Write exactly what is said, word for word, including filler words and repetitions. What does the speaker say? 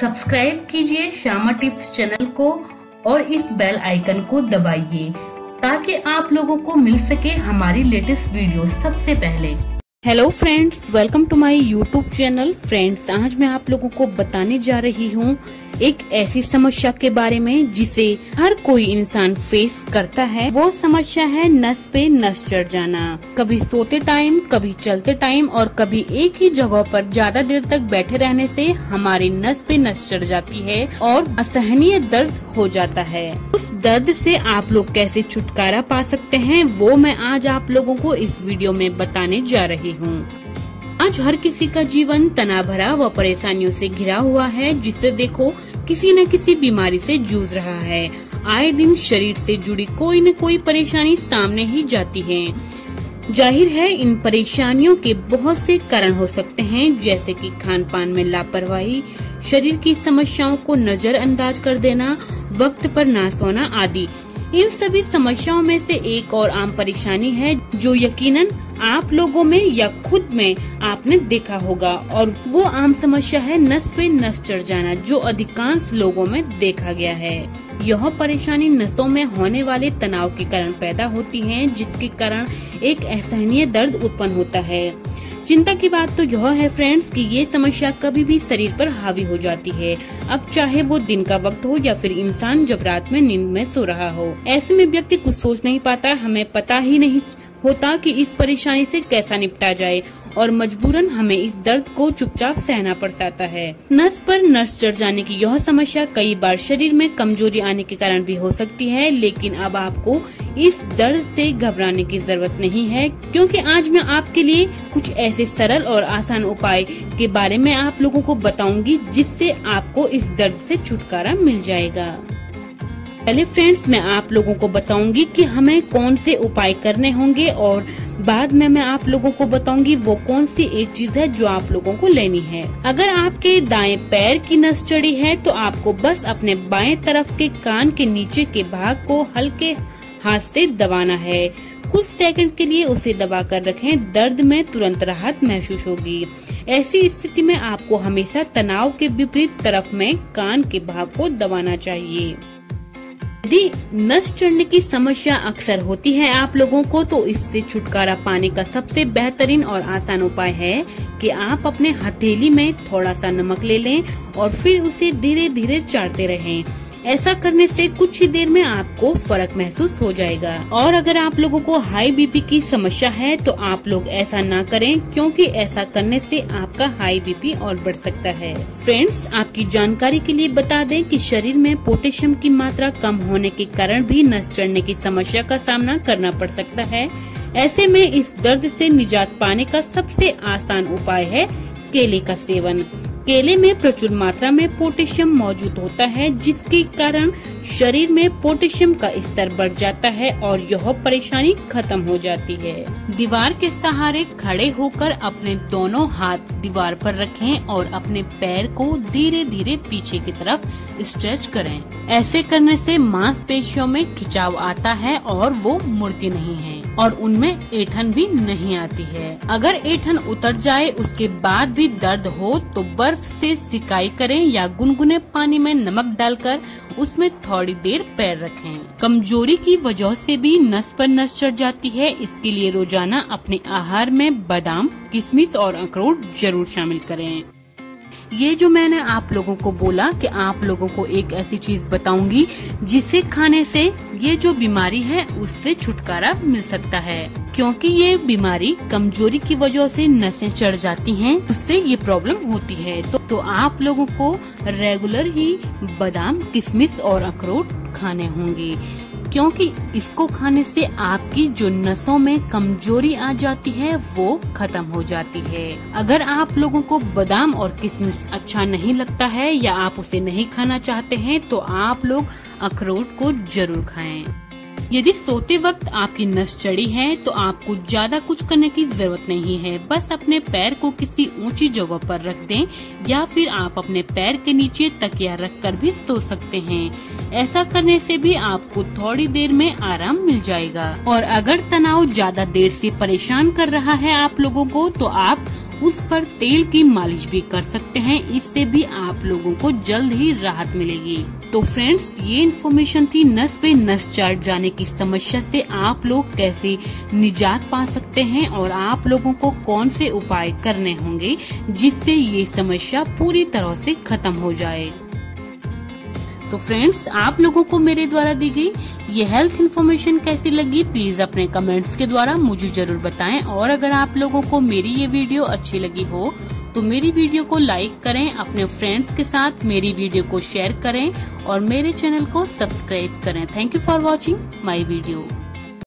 Subscribe कीजिए Shyama tips channel को और इस बेल आइकन को दबाइए ताकि आप लोगों को मिल सके हमारी लेटेस्ट वीडियो सबसे पहले। Hello friends, welcome to my YouTube channel. Friends, आज मैं आप लोगों को बताने जा रही हूँ एक ऐसी समस्या के बारे में जिसे हर कोई इंसान फेस करता है। वो समस्या है नस पे नस चढ़ जाना। कभी सोते टाइम, कभी चलते टाइम और कभी एक ही जगह पर ज्यादा देर तक बैठे रहने से हमारी नस पे नस चढ़ जाती है और असहनीय दर्द हो जाता है। उस दर्द से आप लोग कैसे छुटकारा पा सकते हैं वो मैं आज आप लोगों को इस वीडियो में बताने जा रही हूँ। आज हर किसी का जीवन तनाव भरा व परेशानियों से घिरा हुआ है, जिसे देखो किसी न किसी बीमारी से जूझ रहा है। आए दिन शरीर से जुड़ी कोई न कोई परेशानी सामने ही जाती है। जाहिर है इन परेशानियों के बहुत से कारण हो सकते हैं, जैसे कि खान पान में लापरवाही, शरीर की समस्याओं को नजरअंदाज कर देना, वक्त पर ना सोना आदि। इन सभी समस्याओं में से एक और आम परेशानी है जो यकीनन आप लोगों में या खुद में आपने देखा होगा, और वो आम समस्या है नस पे नस चढ़ जाना, जो अधिकांश लोगों में देखा गया है। यह परेशानी नसों में होने वाले तनाव के कारण पैदा होती है, जिसके कारण एक असहनीय दर्द उत्पन्न होता है। चिंता की बात तो यह है फ्रेंड्स कि ये समस्या कभी भी शरीर पर हावी हो जाती है, अब चाहे वो दिन का वक्त हो या फिर इंसान जब रात में नींद में सो रहा हो। ऐसे में व्यक्ति कुछ सोच नहीं पाता, हमें पता ही नहीं होता कि इस परेशानी से कैसा निपटा जाए और मजबूरन हमें इस दर्द को चुपचाप सहना पड़ जाता है। नस पर नस चढ़ जाने की यह समस्या कई बार शरीर में कमजोरी आने के कारण भी हो सकती है, लेकिन अब आपको इस दर्द से घबराने की जरूरत नहीं है, क्योंकि आज मैं आपके लिए कुछ ऐसे सरल और आसान उपाय के बारे में आप लोगों को बताऊंगी जिससे आपको इस दर्द से छुटकारा मिल जाएगा। पहले फ्रेंड्स, मैं आप लोगों को बताऊंगी कि हमें कौन से उपाय करने होंगे और बाद में मैं आप लोगों को बताऊंगी वो कौन सी एक चीज है जो आप लोगों को लेनी है। अगर आपके दाएं पैर की नस चढ़ी है तो आपको बस अपने बाएं तरफ के कान के नीचे के भाग को हल्के हाथ से दबाना है। कुछ सेकंड के लिए उसे दबाकर रखें, दर्द में तुरंत राहत महसूस होगी। ऐसी स्थिति में आपको हमेशा तनाव के विपरीत तरफ में कान के भाग को दबाना चाहिए। यदि नस चढ़ने की समस्या अक्सर होती है आप लोगों को, तो इससे छुटकारा पाने का सबसे बेहतरीन और आसान उपाय है कि आप अपने हथेली में थोड़ा सा नमक ले लें और फिर उसे धीरे धीरे चाटते रहें। ऐसा करने से कुछ ही देर में आपको फर्क महसूस हो जाएगा। और अगर आप लोगों को हाई बीपी की समस्या है तो आप लोग ऐसा ना करें, क्योंकि ऐसा करने से आपका हाई बीपी और बढ़ सकता है। फ्रेंड्स, आपकी जानकारी के लिए बता दें कि शरीर में पोटेशियम की मात्रा कम होने के कारण भी नस चढ़ने की समस्या का सामना करना पड़ सकता है। ऐसे में इस दर्द से निजात पाने का सबसे आसान उपाय है केले का सेवन। केले में प्रचुर मात्रा में पोटेशियम मौजूद होता है, जिसके कारण शरीर में पोटेशियम का स्तर बढ़ जाता है और यह परेशानी खत्म हो जाती है। दीवार के सहारे खड़े होकर अपने दोनों हाथ दीवार पर रखें और अपने पैर को धीरे धीरे पीछे की तरफ स्ट्रेच करें। ऐसे करने से मांसपेशियों में खिंचाव आता है और वो मुड़ती नहीं है और उनमें ऐंठन भी नहीं आती है। अगर ऐंठन उतर जाए उसके बाद भी दर्द हो तो बर्फ से सिकाई करें या गुनगुने पानी में नमक डालकर उसमें थोड़ी देर पैर रखें। कमजोरी की वजह से भी नस पर नस चढ़ जाती है, इसके लिए रोजाना अपने आहार में बादाम, किशमिश और अखरोट जरूर शामिल करें। ये जो मैंने आप लोगों को बोला कि आप लोगों को एक ऐसी चीज बताऊंगी जिसे खाने से ये जो बीमारी है उससे छुटकारा मिल सकता है, क्योंकि ये बीमारी कमजोरी की वजह से नसें चढ़ जाती हैं, उससे ये प्रॉब्लम होती है। तो, तो आप लोगों को रेगुलर ही बादाम, किशमिश और अखरोट खाने होंगे, क्योंकि इसको खाने से आपकी जो नसों में कमजोरी आ जाती है वो खत्म हो जाती है। अगर आप लोगों को बादाम और किशमिश अच्छा नहीं लगता है या आप उसे नहीं खाना चाहते हैं तो आप लोग अखरोट को जरूर खाएं। यदि सोते वक्त आपकी नस चढ़ी है तो आपको ज्यादा कुछ करने की जरूरत नहीं है, बस अपने पैर को किसी ऊंची जगह पर रख दें या फिर आप अपने पैर के नीचे तकिया रखकर भी सो सकते हैं। ऐसा करने से भी आपको थोड़ी देर में आराम मिल जाएगा। और अगर तनाव ज्यादा देर से परेशान कर रहा है आप लोगों को तो आप उस पर तेल की मालिश भी कर सकते हैं। इससे भी आप लोगों को जल्द ही राहत मिलेगी। तो फ्रेंड्स, ये इन्फॉर्मेशन थी नस पे नस चढ़ जाने की समस्या से आप लोग कैसे निजात पा सकते हैं और आप लोगों को कौन से उपाय करने होंगे जिससे ये समस्या पूरी तरह से खत्म हो जाए। तो फ्रेंड्स, आप लोगों को मेरे द्वारा दी गई ये हेल्थ इन्फॉर्मेशन कैसी लगी, प्लीज अपने कमेंट्स के द्वारा मुझे जरूर बताएं। और अगर आप लोगों को मेरी ये वीडियो अच्छी लगी हो तो मेरी वीडियो को लाइक करें, अपने फ्रेंड्स के साथ मेरी वीडियो को शेयर करें और मेरे चैनल को सब्सक्राइब करें। Thank you for watching my video.